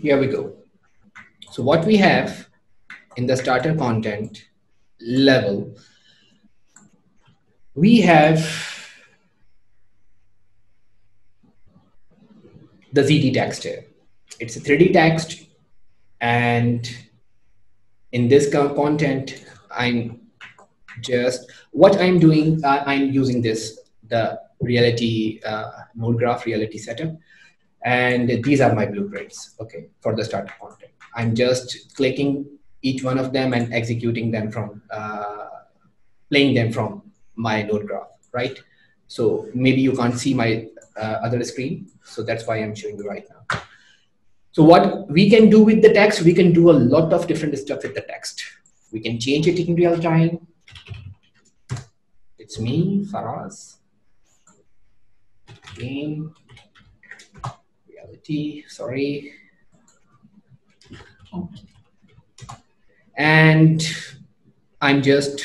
Here we go. So what we have in the starter content level, we have the ZD text here. It's a 3D text, and in this content, I'm using this, the reality node graph reality setup, and these are my blueprints, okay, for the starter content. I'm just clicking each one of them and executing them from, playing them from my node graph, right? So maybe you can't see my other screen, so that's why I'm showing you right now. So what we can do with the text, we can do a lot of different stuff with the text. We can change it in real time. It's me, Faraz. Game, reality, sorry. And I'm just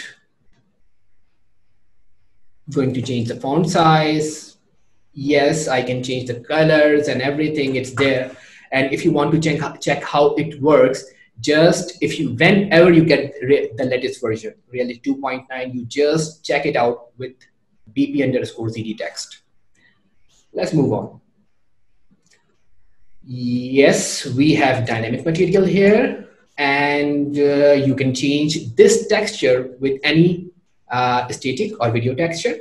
going to change the font size. Yes, I can change the colors and everything, it's there. And if you want to check how it works, just whenever you get the latest version, Reality 2.9, you just check it out with BP_ZD_text. Let's move on. Yes, we have dynamic material here, and you can change this texture with any static or video texture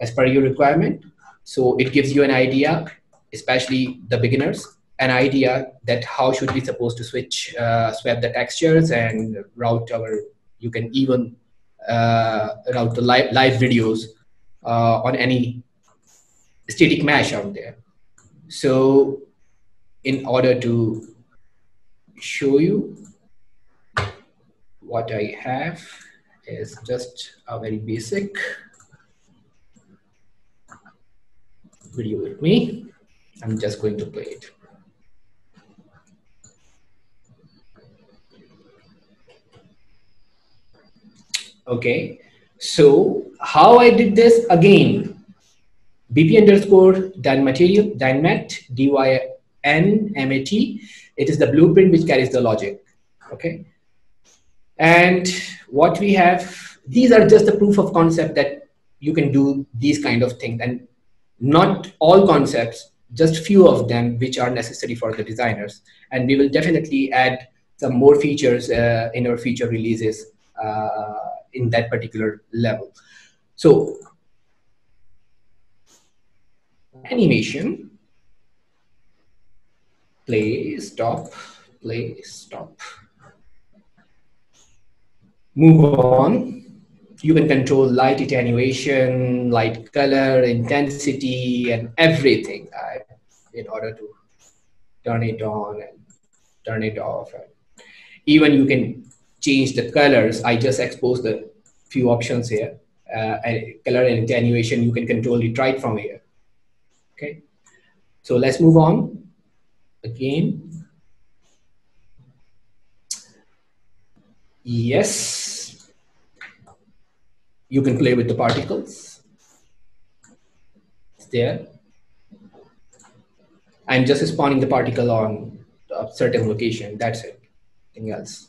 as per your requirement. So it gives you an idea, especially the beginners, an idea that how should we supposed to swap the textures and route our, you can even route the live videos on any static mesh out there. So in order to show you what I have is just a very basic video with me. I'm just going to play it. Okay, so how I did this again, BP_dynmaterial, dynmat, dynmat, it is the blueprint which carries the logic, okay? And what we have, these are just the proof of concept that you can do these kind of things, and not all concepts, just few of them which are necessary for the designers. And we will definitely add some more features in our future releases in that particular level. So animation, play, stop, move on. You can control light attenuation, light color, intensity, and everything in order to turn it on and turn it off. And even you can change the colors. I just exposed the few options here. Color and attenuation, you can control it right from here. Okay, so let's move on again. Yes, you can play with the particles. It's there. I'm just spawning the particle on a certain location. That's it. Nothing else.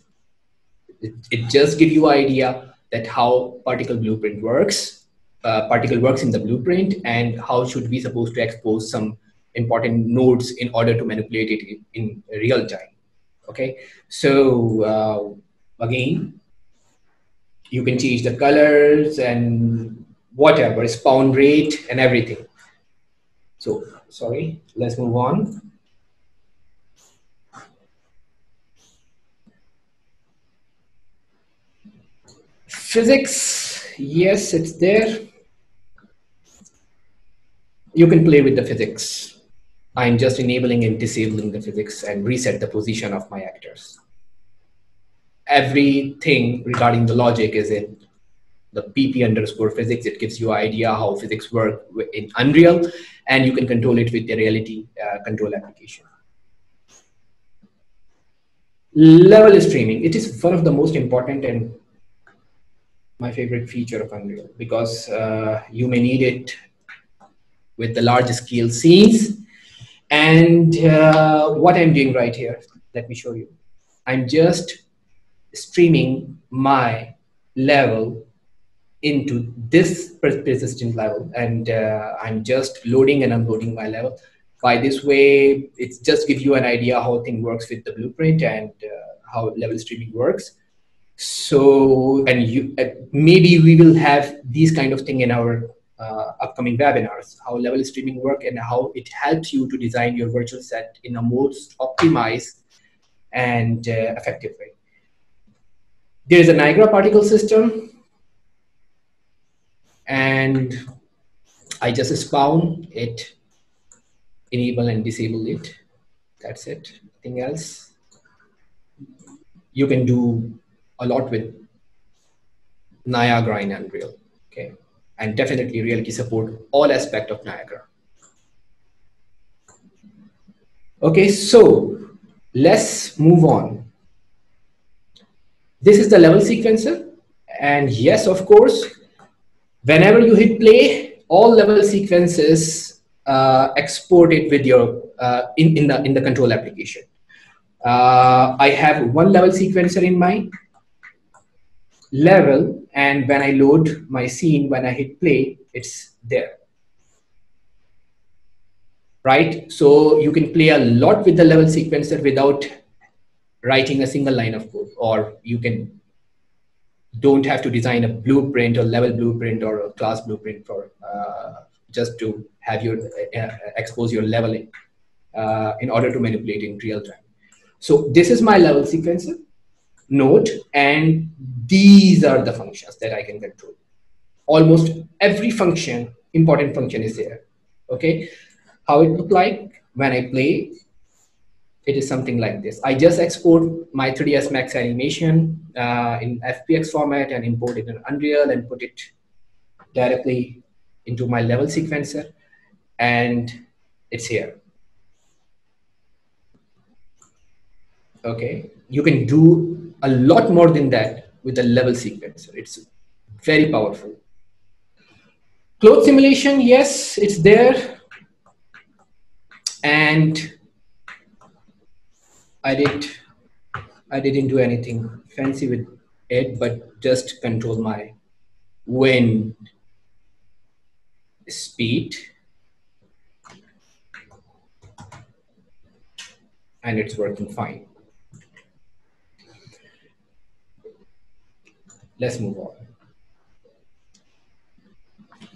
It just gives you an idea that how particle works in the blueprint, and how should we supposed to expose some important nodes in order to manipulate it in real time. Okay, so again, you can change the colors and whatever, spawn rate and everything. So, sorry, let's move on. Physics, yes, it's there. You can play with the physics. I'm just enabling and disabling the physics and reset the position of my actors. Everything regarding the logic is in the BP_physics. It gives you an idea how physics work in Unreal, and you can control it with the reality control application. Level streaming. It is one of the most important and my favorite feature of Unreal, because you may need it with the large scale scenes, And what I'm doing right here, let me show you. I'm just streaming my level into this persistent level, and I'm just loading and unloading my level. By this way, it's just give you an idea how thing works with the blueprint and how level streaming works. So, and you, maybe we will have these kind of thing in our upcoming webinars, how level streaming work and how it helps you to design your virtual set in a most optimized and effective way. There is a Niagara particle system, and I just spawn it, enable and disable it. That's it, nothing else. You can do a lot with Niagara in Unreal, okay? And definitely Reality support all aspects of Niagara. Okay, so let's move on. This is the level sequencer. And yes, of course, whenever you hit play, all level sequences export it with your in the control application. I have one level sequencer in my level, and when I load my scene, when I hit play, it's there, right? So you can play a lot with the level sequencer without writing a single line of code, or you can don't have to design a blueprint or level blueprint or a class blueprint for just to have your expose your level in order to manipulate in real time. So this is my level sequencer node, and these are the functions that I can control. Almost every function, important function is there. Okay, how it look like when I play? It is something like this. I just export my 3ds Max animation in FBX format and import it in Unreal and put it directly into my level sequencer, and it's here. Okay, you can do a lot more than that with the level sequencer. It's very powerful. Cloth simulation, yes, it's there. And I didn't do anything fancy with it, but just control my wind speed, and it's working fine. Let's move on.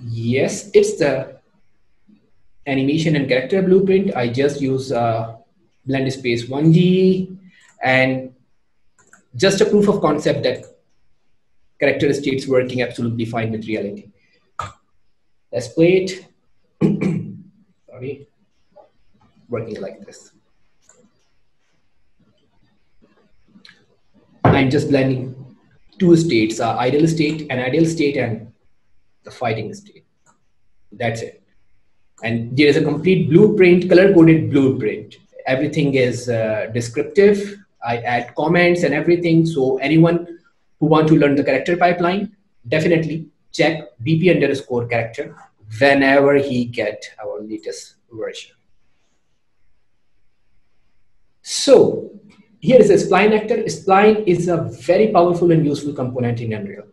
Yes, it's the animation and character blueprint. I just use Blend Space 1D, and just a proof of concept that character states working absolutely fine with Reality. Let's play it. Sorry, working like this. I'm just blending two states, idle state, an ideal state, and the fighting state. That's it. And there is a complete blueprint, color-coded blueprint. Everything is descriptive. I add comments and everything. So anyone who wants to learn the character pipeline, definitely check BP_character whenever he gets our latest version. So here is a spline actor. Spline is a very powerful and useful component in Unreal,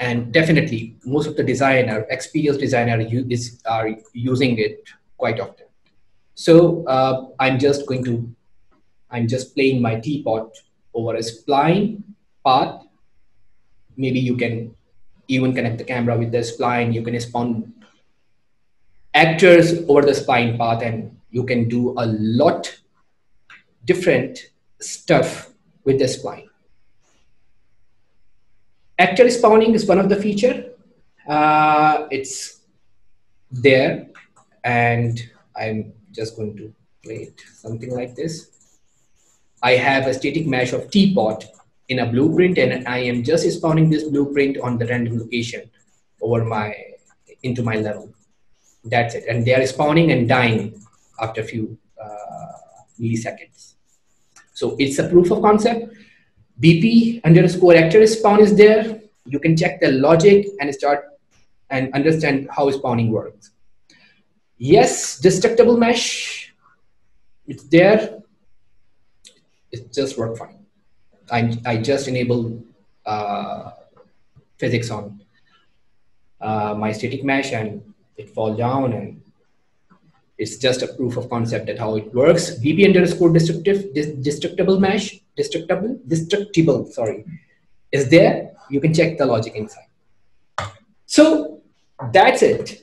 and definitely most of the designer, experienced designer, are using it quite often. So I'm just playing my teapot over a spline path. Maybe you can even connect the camera with the spline. You can spawn actors over the spline path, and you can do a lot different stuff with the spline. Actor spawning is one of the feature. It's there, and I'm just going to play it something like this. I have a static mesh of teapot in a blueprint, and I am just spawning this blueprint on the random location over my into my level. That's it, and they are spawning and dying after a few milliseconds. So it's a proof of concept. BP_actor spawn is there. You can check the logic and start and understand how spawning works. Yes, destructible mesh. it's there. It just worked fine. I just enabled physics on my static mesh and it falls down, and it's just a proof of concept that how it works. BP_destructible mesh is there. You can check the logic inside. So that's it.